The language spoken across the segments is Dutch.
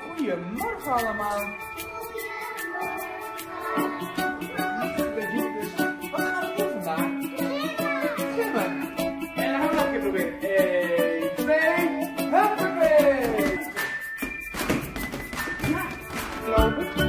Goedemorgen allemaal. Wat gaan we doen vandaag? Gimmen. En dan gaan we nog een keer proberen. 1, 2, huppakee. Ja, lopen.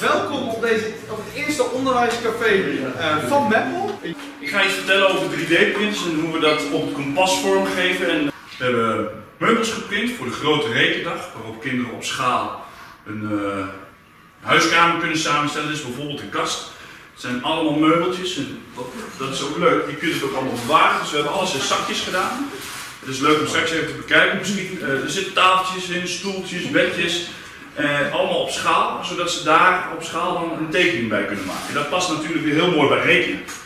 Welkom op het eerste onderwijscafé van Meppel. Ik ga iets vertellen over 3D-prints en hoe we dat op het Kompas vormgeven. En we hebben meubels geprint voor de grote rekendag, waarop kinderen op schaal een huiskamer kunnen samenstellen. Dat is bijvoorbeeld een kast. Het zijn allemaal meubeltjes en dat is ook leuk. Je kunt het ook allemaal bewaren, dus we hebben alles in zakjes gedaan. Het is leuk om straks even te bekijken misschien. Er zitten tafeltjes in, stoeltjes, bedjes. Allemaal op schaal, zodat ze daar op schaal dan een tekening bij kunnen maken. Dat past natuurlijk weer heel mooi bij rekenen.